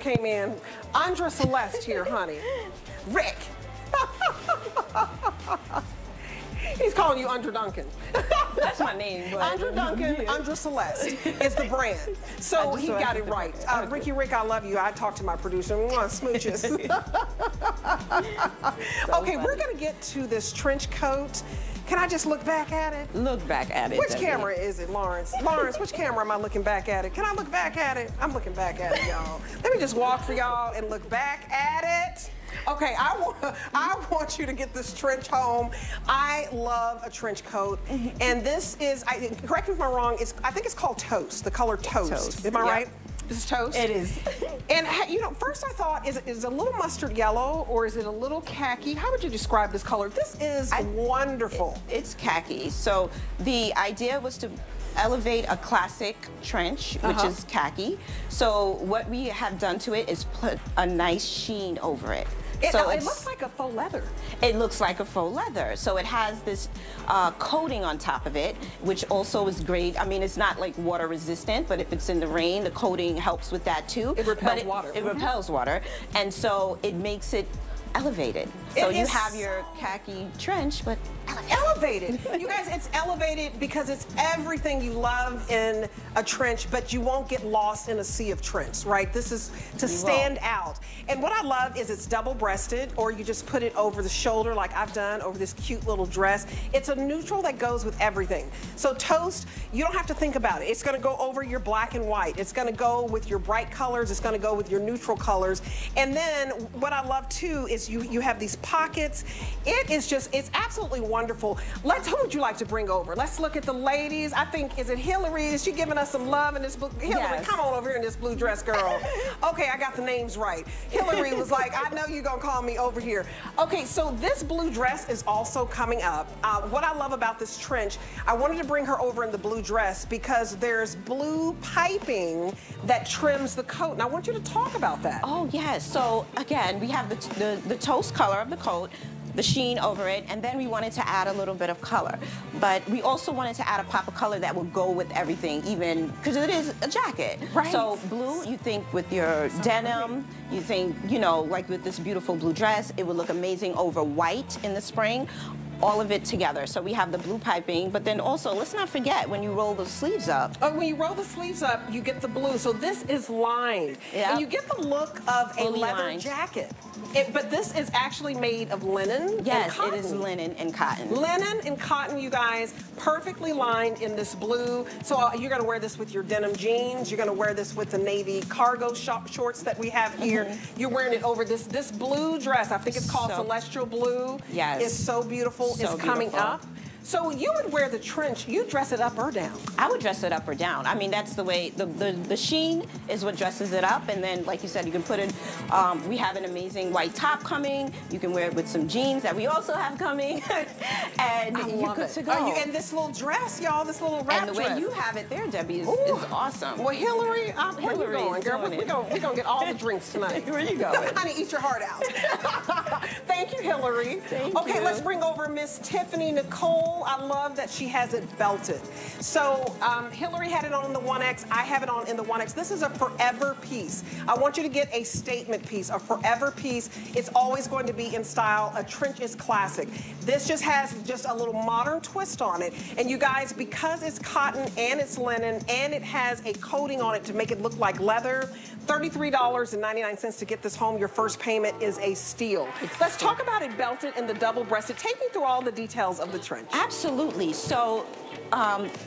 Came in. Undra Celeste here, honey. Rick. He's calling you Undra Duncan. That's my name. But... Undra Duncan, yeah. Undra Celeste is the brand. So he got it right. Ricky Rick, I love you. I talked to my producer. Smooches. Okay, we're going to get to this trench coat. Can I just look back at it? Look back at it. Which camera is it, Lawrence? Lawrence, which camera am I looking back at it? Can I look back at it? I'm looking back at it, y'all. Let me just walk for y'all and look back at it. Okay, I want you to get this trench home. I love a trench coat, and this is, correct me if I'm wrong, I think it's called toast, the color toast. Am I right? This is toast? It is. And you know, first I thought, is it a little mustard yellow or is it a little khaki? How would you describe this color? This is wonderful. It's khaki. So the idea was to elevate a classic trench, which is khaki. So what we have done to it is put a nice sheen over it. So it looks like a faux leather. It looks like a faux leather. So it has this coating on top of it, which also is great. I mean, it's not like water resistant, but if it's in the rain, the coating helps with that too. It repels water. It repels water. And so it makes it elevated. So you have your khaki trench, but elevated. You guys, it's elevated because it's everything you love in a trench, but you won't get lost in a sea of trench, right? This is to stand out. And what I love is it's double-breasted, or you just put it over the shoulder like I've done over this cute little dress. It's a neutral that goes with everything. So toast, you don't have to think about it. It's gonna go over your black and white. It's gonna go with your bright colors. It's gonna go with your neutral colors. And then what I love too is you have these pockets. It is just, it's absolutely wonderful. Who would you like to bring over? Let's look at the ladies. I think, is it Hillary? Is she giving us some love in this blue? Hillary, come on over here in this blue dress, girl. Okay, I got the names right. Hillary was like, I know you're gonna call me over here. Okay, so this blue dress is also coming up. What I love about this trench, I wanted to bring her over in the blue dress because there's blue piping that trims the coat, and I want you to talk about that. Oh, yes, so again, we have the toast color of the coat, the sheen over it, and then we wanted to add a little bit of color. But we also wanted to add a pop of color that would go with everything, even, because it is a jacket. Right. So blue, you think with your denim, you think, you know, like with this beautiful blue dress, it would look amazing over white in the spring. All of it together. So we have the blue piping, but then also, let's not forget, when you roll the sleeves up. Oh, when you roll the sleeves up, you get the blue. So this is lined. Yep. And you get the look of a leather jacket. But this is actually made of linen. Yes, it is linen and cotton. Linen and cotton, you guys, perfectly lined in this blue. So you're gonna wear this with your denim jeans. You're gonna wear this with the navy cargo shorts that we have here. You're wearing it over this blue dress. I think it's called Celestial Blue. Yes. It's so beautiful. Is coming up. So you would wear the trench, you dress it up or down? I would dress it up or down. I mean, that's the way, the sheen is what dresses it up, and then, like you said, you can put it, we have an amazing white top coming, you can wear it with some jeans that we also have coming, and you're good to go. And this little dress, y'all, this little wrap dress. And the way you have it there, Debbie, is awesome. Well, Hillary, where you going, girl? We're gonna get all the drinks tonight. Where you going? Honey, eat your heart out. Thank you, Hillary. Thank you. Okay, let's bring over Miss Tiffany Nicole. I love that she has it belted. So Hillary had it on in the 1X. I have it on in the 1X. This is a forever piece. I want you to get a statement piece, a forever piece. It's always going to be in style. A trench is classic. This just has just a little modern twist on it. And you guys, because it's cotton and it's linen and it has a coating on it to make it look like leather, $33.99 to get this home. Your first payment is a steal. Let's talk about it belted and the double-breasted. Take me through all the details of the trench. Absolutely. So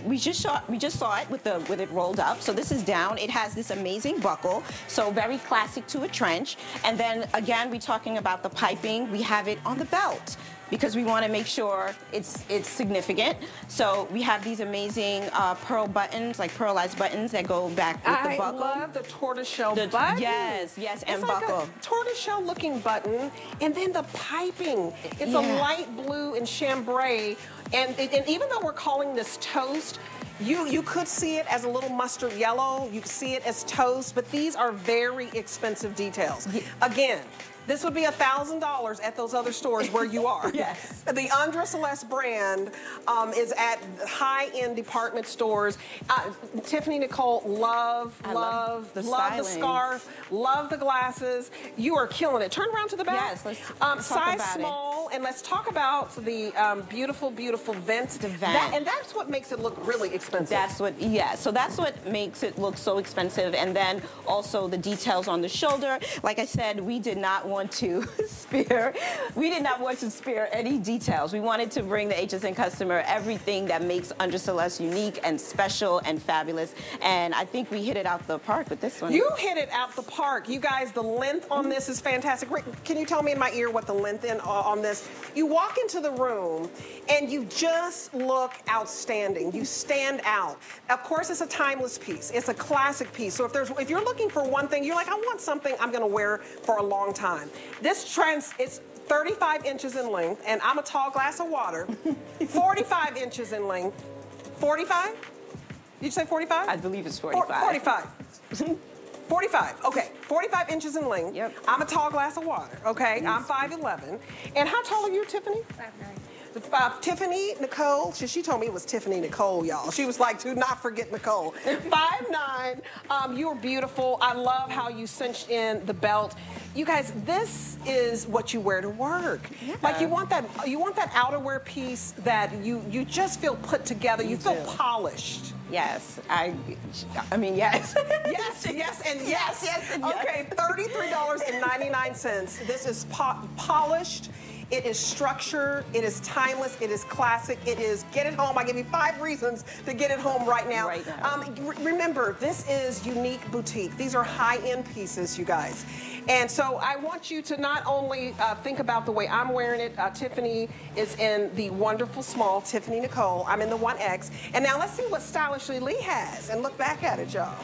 we just saw it with it rolled up. So this is down. It has this amazing buckle. So very classic to a trench. And then again, we're talking about the piping. We have it on the belt because we want to make sure it's significant. So we have these amazing pearl buttons, like pearlized buttons that go back with the buckle. I love the tortoiseshell button. Yes, yes, and buckle. It's like a tortoiseshell looking button, and then the piping. It's a light blue and chambray, and even though we're calling this toast, you could see it as a little mustard yellow, you could see it as toast, but these are very expensive details. Again, This would be $1,000 at those other stores where you are. Yes. The Undra Celeste brand is at high-end department stores. Tiffany Nicole, love the scarf, love the glasses. You are killing it. Turn around to the back. Yes, let's size small, and let's talk about the beautiful, beautiful vents. And that's what makes it look really expensive. That's what, yeah. So that's what makes it look so expensive. And then also the details on the shoulder. Like I said, we did not want to spare. We did not want to spare any details. We wanted to bring the HSN customer everything that makes Undra Celeste unique and special and fabulous. And I think we hit it out the park with this one. You hit it out the park, you guys. The length on this is fantastic. Rick, can you tell me in my ear what the length in on this? You walk into the room and you just look outstanding. You stand out. Of course, it's a timeless piece. It's a classic piece. So if you're looking for one thing, you're like, I want something I'm gonna wear for a long time. This it's 35 inches in length, and I'm a tall glass of water. 45 inches in length. 45? Did you say 45? I believe it's 45. 45. 45, okay, 45 inches in length. Yep. I'm a tall glass of water, okay? Yes. I'm 5'11". And how tall are you, Tiffany? 5'9". Tiffany Nicole, she told me it was Tiffany Nicole, y'all. She was like, do not forget Nicole. 5'9", you're beautiful. I love how you cinched in the belt. You guys, this is what you wear to work. Yeah. Like you want that outerwear piece that you just feel put together. You feel polished. Yes, I mean, yes. Yes, yes, and yes. Yes, yes, and okay, $33.99. This is polished. It is structured, it is timeless, it is classic, it is get it home. I give you 5 reasons to get it home right now. Right now. Remember, this is unique boutique. These are high-end pieces, you guys. And so I want you to not only think about the way I'm wearing it. Tiffany is in the wonderful small, Tiffany Nicole. I'm in the 1X. And now let's see what Stylishly Lee has and look back at it, y'all.